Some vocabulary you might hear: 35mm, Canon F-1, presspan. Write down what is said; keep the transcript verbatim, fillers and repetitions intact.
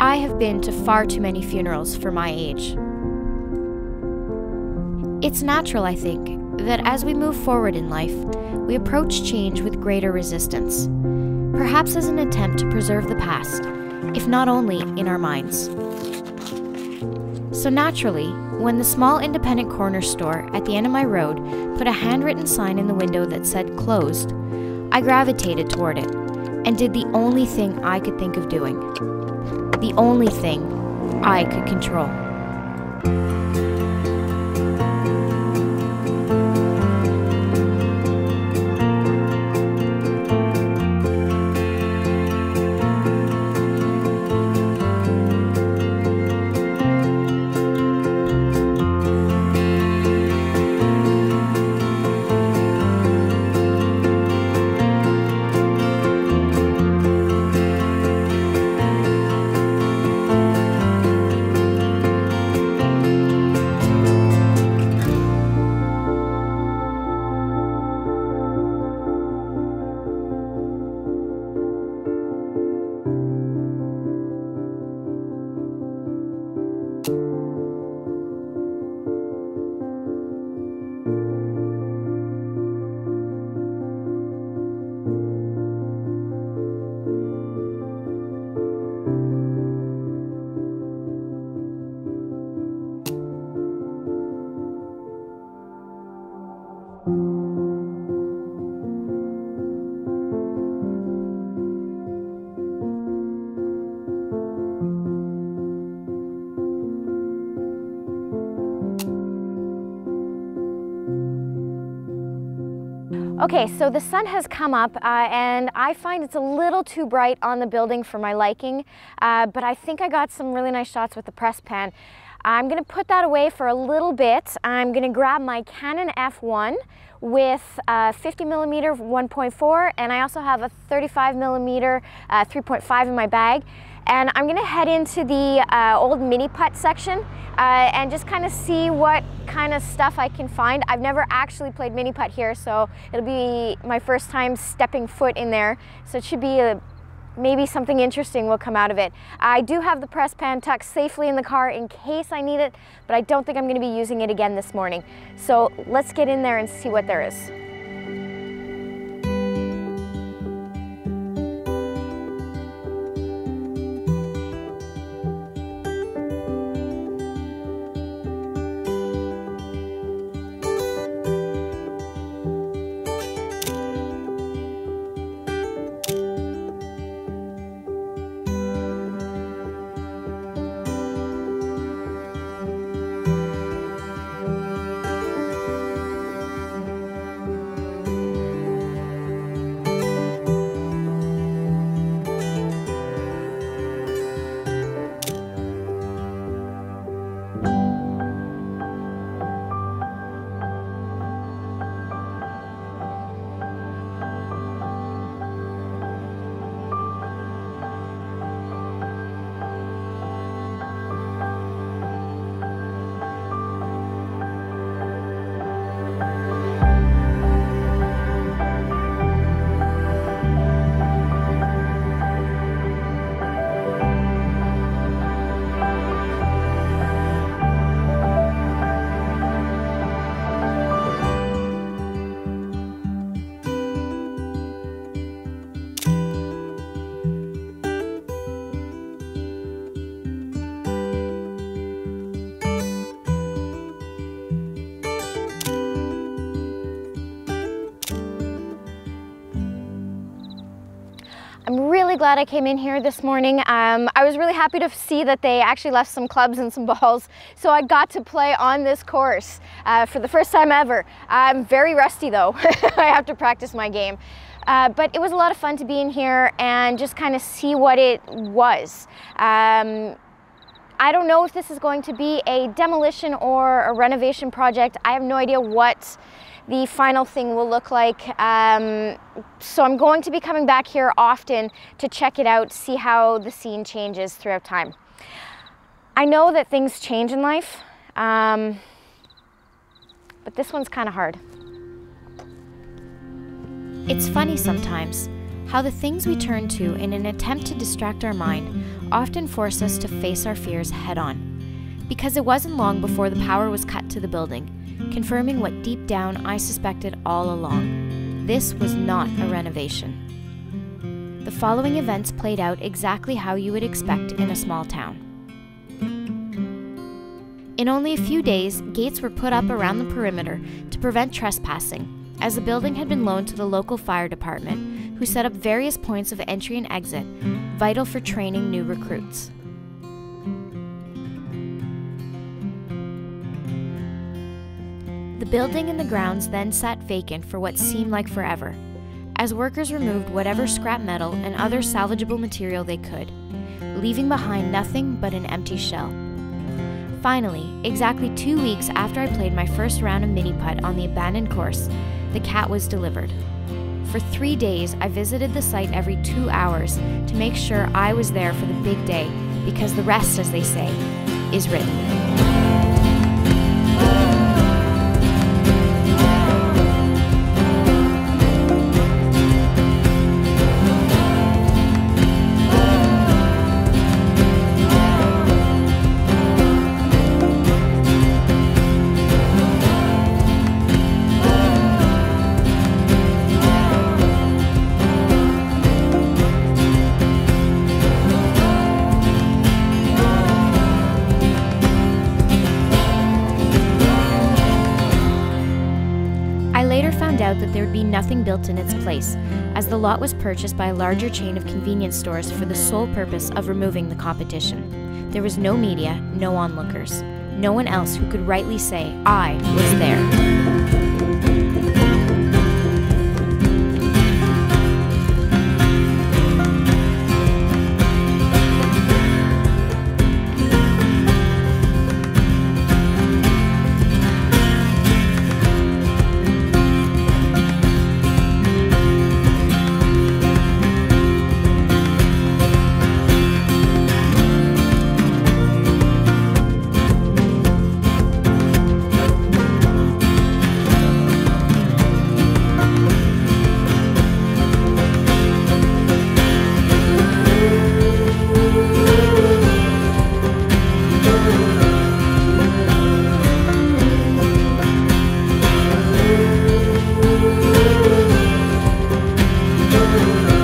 I have been to far too many funerals for my age. It's natural, I think, that as we move forward in life, we approach change with greater resistance, perhaps as an attempt to preserve the past, if not only in our minds. So naturally, when the small independent corner store at the end of my road put a handwritten sign in the window that said closed, I gravitated toward it and did the only thing I could think of doing, the only thing I could control. Okay, so the sun has come up uh, and I find it's a little too bright on the building for my liking, uh, but I think I got some really nice shots with the Presspan. I'm gonna put that away for a little bit. I'm gonna grab my Canon F one with uh, fifty millimeter one point four, and I also have a thirty-five millimeter uh, three point five in my bag. And I'm gonna head into the uh, old mini putt section uh, and just kind of see what kind of stuff I can find. I've never actually played mini putt here, so it'll be my first time stepping foot in there. So it should be a, maybe something interesting will come out of it. I do have the Presspan tucked safely in the car in case I need it, but I don't think I'm gonna be using it again this morning. So let's get in there and see what there is. Glad I came in here this morning. Um, I was really happy to see that they actually left some clubs and some balls, so I got to play on this course uh, for the first time ever. I'm very rusty though. I have to practice my game. Uh, but it was a lot of fun to be in here and just kind of see what it was. Um, I don't know if this is going to be a demolition or a renovation project. I have no idea what the final thing will look like. Um, so I'm going to be coming back here often to check it out, see how the scene changes throughout time. I know that things change in life, um, but this one's kind of hard. It's funny sometimes how the things we turn to in an attempt to distract our mind often forced us to face our fears head-on, because it wasn't long before the power was cut to the building, confirming what deep down I suspected all along. This was not a renovation. The following events played out exactly how you would expect in a small town. In only a few days, gates were put up around the perimeter to prevent trespassing, as the building had been loaned to the local fire department, who set up various points of entry and exit, vital for training new recruits. The building and the grounds then sat vacant for what seemed like forever, as workers removed whatever scrap metal and other salvageable material they could, leaving behind nothing but an empty shell. Finally, exactly two weeks after I played my first round of mini-putt on the abandoned course, the cat was delivered. For three days, I visited the site every two hours to make sure I was there for the big day, because the rest, as they say, is written. Out that there would be nothing built in its place, as the lot was purchased by a larger chain of convenience stores for the sole purpose of removing the competition. There was no media, no onlookers, no one else who could rightly say, "I was there." We'll be right back.